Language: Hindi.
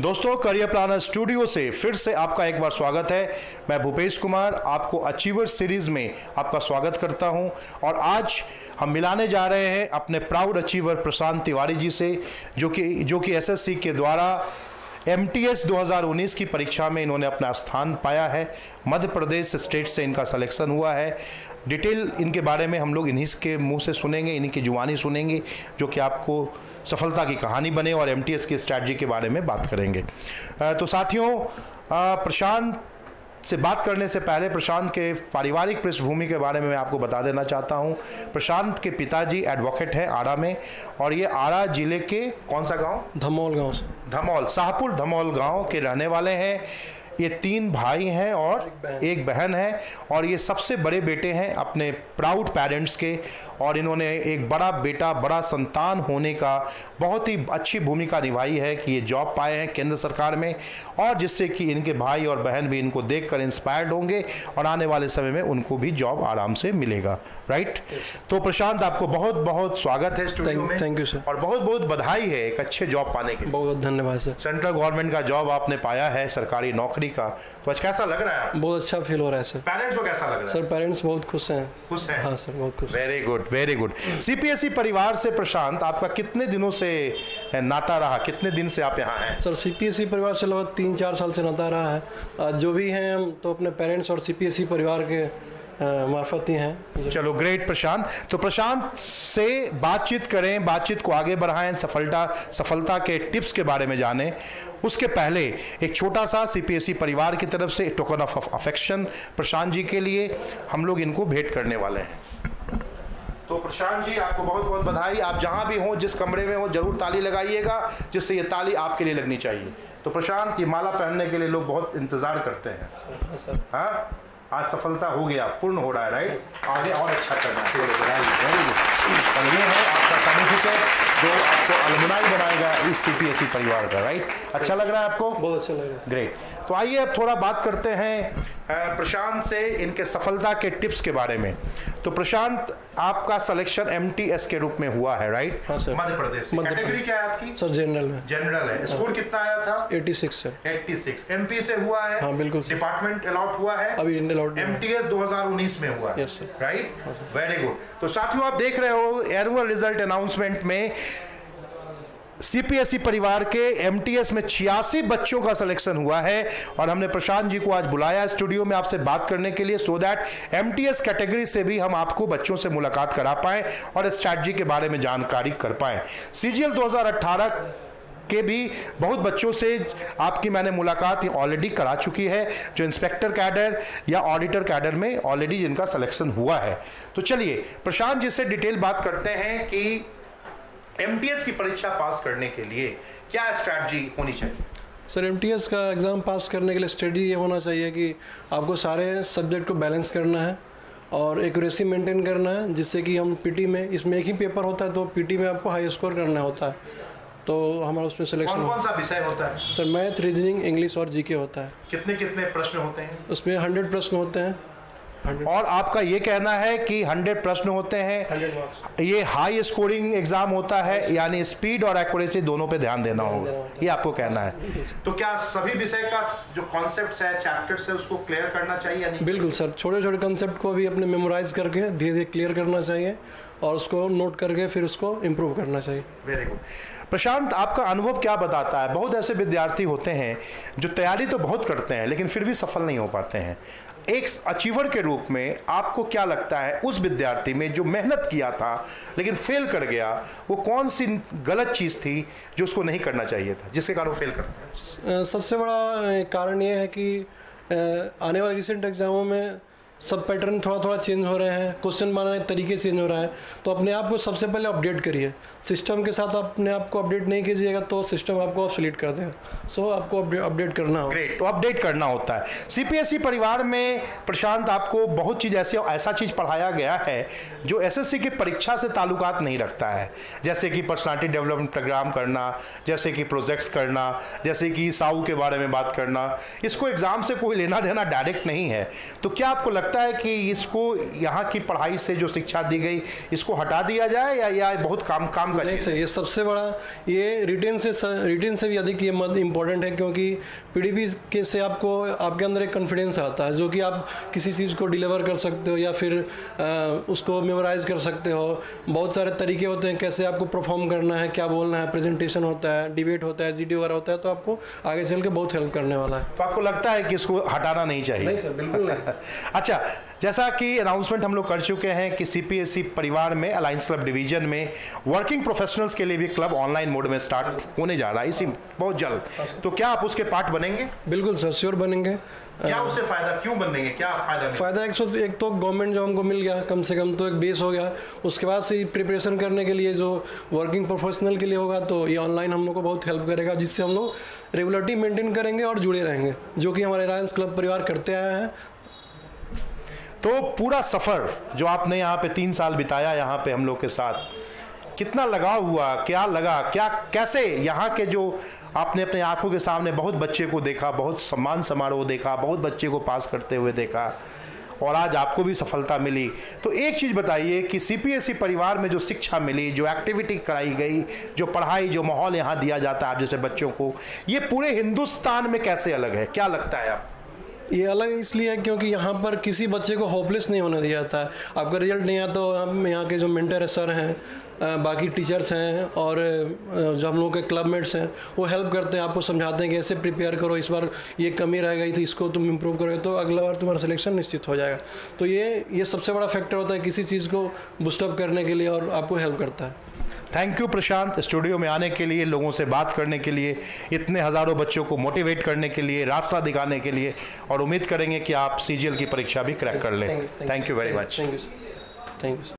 दोस्तों, करियर प्लानर स्टूडियो से फिर से आपका एक बार स्वागत है। मैं भूपेश कुमार आपको अचीवर सीरीज में आपका स्वागत करता हूं और आज हम मिलाने जा रहे हैं अपने प्राउड अचीवर प्रशांत तिवारी जी से जो कि एसएससी के द्वारा एमटीएस 2019 की परीक्षा में इन्होंने अपना स्थान पाया है। मध्य प्रदेश स्टेट से इनका सिलेक्शन हुआ है। डिटेल इनके बारे में हम लोग इन्हीं के मुंह से सुनेंगे, इन्हीं की जुबानी सुनेंगे, जो कि आपको सफलता की कहानी बने और एमटीएस की स्ट्रैटेजी के बारे में बात करेंगे। तो साथियों, प्रशांत से बात करने से पहले प्रशांत के पारिवारिक पृष्ठभूमि के बारे में मैं आपको बता देना चाहता हूं। प्रशांत के पिताजी एडवोकेट हैं आरा में, और ये आरा जिले के कौन सा गांव, धमौल गांव, धमौल शाहपुर धमौल गांव के रहने वाले हैं। ये 3 भाई हैं और एक बहन है, और ये सबसे बड़े बेटे हैं अपने प्राउड पेरेंट्स के। और इन्होंने एक बड़ा बेटा, बड़ा संतान होने का बहुत ही अच्छी भूमिका निभाई है कि ये जॉब पाए हैं केंद्र सरकार में, और जिससे कि इनके भाई और बहन भी इनको देखकर इंस्पायर्ड होंगे और आने वाले समय में उनको भी जॉब आराम से मिलेगा। राइट, तो प्रशांत आपको बहुत बहुत स्वागत है स्टूडियो में। थैंक यू सर, और बहुत बहुत बधाई है एक अच्छे जॉब पाने के। बहुत धन्यवाद सर। सेंट्रल गवर्नमेंट का जॉब आपने पाया है, सरकारी नौकरी का, तो आज कैसा लग रहा है? बहुत अच्छा फील हो रहा है सर। पेरेंट्स को कैसा लग रहा है? सर पेरेंट्स बहुत खुश हैं। खुश हैं? हाँ सर, बहुत खुश। Very good, very good. CPSE परिवार से प्रशांत आपका कितने दिनों से नाता रहा, कितने दिन से आप यहाँ हैं? सर सीपीएसई परिवार से लगभग 3-4 साल से नाता रहा है। जो भी हैं हम तो अपने पेरेंट्स और सीपीएसई परिवार के मार्फत ही हैं। चलो ग्रेट प्रशांत। तो प्रशांत से बातचीत करें, बातचीत को आगे बढ़ाएं, सफलता के टिप्स के बारे में जानें। उसके पहले एक छोटा सा सीपीएसई परिवार की तरफ से token of affection Prashant ji के लिए हम लोग इनको भेंट करने वाले हैं। तो प्रशांत जी आपको बहुत बहुत बधाई। आप जहाँ भी हों, जिस कमरे में हों, जरूर ताली लगाइएगा, जिससे ये ताली आपके लिए लगनी चाहिए। तो प्रशांत, ये माला पहनने के लिए लोग बहुत इंतजार करते हैं। हाँ, आज सफलता हो गया, पूर्ण हो रहा है। राइट, आगे और अच्छा करना है। ये है आपका सर्टिफिकेट जो आपको अलुमनाई बनाएगा इस सीपीएसई परिवार का। राइट, अच्छा लग रहा है आपको? बहुत अच्छा लग रहा है। ग्रेट। तो आइए अब थोड़ा बात करते हैं प्रशांत से इनके सफलता के टिप्स के बारे में। तो प्रशांत, आपका सिलेक्शन एमटीएस के रूप में हुआ है। राइट, मध्य प्रदेश। कैटेगरी क्या है आपकी? सर जनरल है। जनरल है। स्कोर कितना आया था? 86 सर। 86 एमपी से हुआ है। हाँ बिल्कुल। डिपार्टमेंट अलॉट हुआ है अभी एमटीएस 2019 में हुआ है। Right, very good. तो साथियों, आप देख रहे हो एनुअल रिजल्ट अनाउंसमेंट में सीपीएसई परिवार के एमटीएस में 86 बच्चों का सिलेक्शन हुआ है, और हमने प्रशांत जी को आज बुलाया स्टूडियो में आपसे बात करने के लिए, सो दैट एमटीएस कैटेगरी से भी हम आपको बच्चों से मुलाकात करा पाएं और स्ट्रैटेजी के बारे में जानकारी कर पाएं। सीजीएल 2018 के भी बहुत बच्चों से आपकी मैंने मुलाकात ऑलरेडी करा चुकी है, जो इंस्पेक्टर कैडर या ऑडिटर कैडर में ऑलरेडी जिनका सिलेक्शन हुआ है। तो चलिए प्रशांत जी से डिटेल बात करते हैं कि एमटीएस की परीक्षा पास करने के लिए क्या स्ट्रैटेजी होनी चाहिए? सर एमटीएस का एग्ज़ाम पास करने के लिए स्ट्रैटेजी ये होना चाहिए कि आपको सारे सब्जेक्ट को बैलेंस करना है और एक्यूरेसी मेंटेन करना है, जिससे कि हम पीटी में, इसमें एक ही पेपर होता है, तो पीटी में आपको हाई स्कोर करना होता है। तो हमारा उसमें सिलेक्शन कौन सा विषय होता है? सर मैथ, रीजनिंग, इंग्लिश और जीके होता है। कितने कितने प्रश्न होते हैं उसमें? 100 प्रश्न होते हैं। 100. और आपका ये कहना है कि 100 प्रश्न होते हैं, ये हाई स्कोरिंग एग्जाम होता है, यानी स्पीड और एक्यूरेसी दोनों पे ध्यान देना होगा, ये आपको कहना है। तो क्या सभी विषय का जो कॉन्सेप्ट है, चैप्टर्स है, उसको क्लियर करना चाहिए या नहीं? बिल्कुल सर, छोटे छोटे कॉन्सेप्ट को भी अपने मेमोराइज करके धीरे धीरे क्लियर करना चाहिए और उसको नोट करके फिर उसको इम्प्रूव करना चाहिए। Very good. प्रशांत, आपका अनुभव क्या बताता है? बहुत ऐसे विद्यार्थी होते हैं जो तैयारी तो बहुत करते हैं लेकिन फिर भी सफल नहीं हो पाते हैं। एक अचीवर के रूप में आपको क्या लगता है उस विद्यार्थी में जो मेहनत किया था लेकिन फेल कर गया, वो कौन सी गलत चीज़ थी जो उसको नहीं करना चाहिए था, जिसके कारण वो फेल करता है? सबसे बड़ा कारण ये है कि आने वाले रिसेंट एग्जामों में सब पैटर्न थोड़ा थोड़ा चेंज हो रहे हैं, क्वेश्चन बनाने के तरीके चेंज हो रहा है। तो अपने आप को सबसे पहले अपडेट करिए, सिस्टम के साथ अपने आप को अपडेट नहीं कीजिएगा तो सिस्टम आपको ऑब्सोलीट कर देगा। सो आपको अपडेट करना होगा। ग्रेट, तो अपडेट करना होता है। सीपीएसई परिवार में प्रशांत आपको बहुत चीज़ ऐसा चीज़ पढ़ाया गया है जो एसएससी की परीक्षा से ताल्लुकात नहीं रखता है, जैसे कि पर्सनालिटी डेवलपमेंट प्रोग्राम करना, जैसे कि प्रोजेक्ट्स करना, जैसे कि साऊ के बारे में बात करना। इसको एग्ज़ाम से कोई लेना देना डायरेक्ट नहीं है। तो क्या आपको लगता है कि इसको यहाँ की पढ़ाई से जो शिक्षा दी गई इसको हटा दिया जाए या बहुत काम का चीज़ है? ये सबसे बड़ा, ये रिटेन से भी अधिक ये इम्पोर्टेंट है, क्योंकि पीडीपी के से आपको आपके अंदर एक कॉन्फिडेंस आता है जो कि आप किसी चीज़ को डिलीवर कर सकते हो या फिर उसको मेमोराइज कर सकते हो। बहुत सारे तरीके होते हैं कैसे आपको परफॉर्म करना है, क्या बोलना है, प्रेजेंटेशन होता है, डिबेट होता है, जीडी वगैरह होता है, तो आपको आगे चल के बहुत हेल्प करने वाला है। तो आपको लगता है कि इसको हटाना नहीं चाहिए? नहीं सर, बिल्कुल नहीं। अच्छा, जैसा कि अनाउंसमेंट हम लोग कर चुके हैं कि सीपीएसई परिवार में अलायंस क्लब डिवीजन में वर्किंग प्रोफेशनल्स के लिए भी क्लब ऑनलाइन मोड में स्टार्ट होने जा रहा है इसी बहुत जल्द, तो क्या आप उसके पार्ट बनेंगे? बिल्कुल सर, श्योर बनेंगे। क्या उससे फायदा क्यों बनेंगे, क्या फायदा? 101 तो गवर्नमेंट जो हमको मिल गया कम से कम, तो एक बेस हो गया, उसके बाद से प्रिपरेशन करने के लिए जो वर्किंग प्रोफेशनल के लिए होगा तो ये ऑनलाइन हम लोग को बहुत हेल्प करेगा, जिससे हम लोग रेगुलरिटी मेंटेन करेंगे और जुड़े रहेंगे, जो कि हमारे अलायंस क्लब परिवार करते आए हैं। तो पूरा सफ़र जो आपने यहाँ पे 3 साल बिताया, यहाँ पे हम लोग के साथ कितना लगाव हुआ, क्या लगा, क्या कैसे यहाँ के जो आपने अपने आंखों के सामने बहुत बच्चे को देखा, बहुत सम्मान समारोह देखा, बहुत बच्चे को पास करते हुए देखा, और आज आपको भी सफलता मिली, तो एक चीज़ बताइए कि सीपीएसई परिवार में जो शिक्षा मिली, जो एक्टिविटी कराई गई, जो पढ़ाई, जो माहौल यहाँ दिया जाता है आप जैसे बच्चों को, ये पूरे हिंदुस्तान में कैसे अलग है, क्या लगता है आप? ये अलग इसलिए है क्योंकि यहाँ पर किसी बच्चे को होपलेस नहीं होने दिया जाता है। आपका रिजल्ट नहीं आता तो हम यहाँ के जो मेंटर सर हैं, बाकी टीचर्स हैं और जो हम लोग के क्लबमेट्स हैं, वो हेल्प करते हैं, आपको समझाते हैं कि ऐसे प्रिपेयर करो, इस बार ये कमी रह गई थी, इसको तुम इम्प्रूव करोगे तो अगला बार तुम्हारा सिलेक्शन निश्चित हो जाएगा। तो ये सबसे बड़ा फैक्टर होता है किसी चीज़ को बूस्टअप करने के लिए और आपको हेल्प करता है। थैंक यू प्रशांत, स्टूडियो में आने के लिए, लोगों से बात करने के लिए, इतने हज़ारों बच्चों को मोटिवेट करने के लिए, रास्ता दिखाने के लिए, और उम्मीद करेंगे कि आप सीजीएल की परीक्षा भी क्रैक कर लें। Thank you very much. Thank you.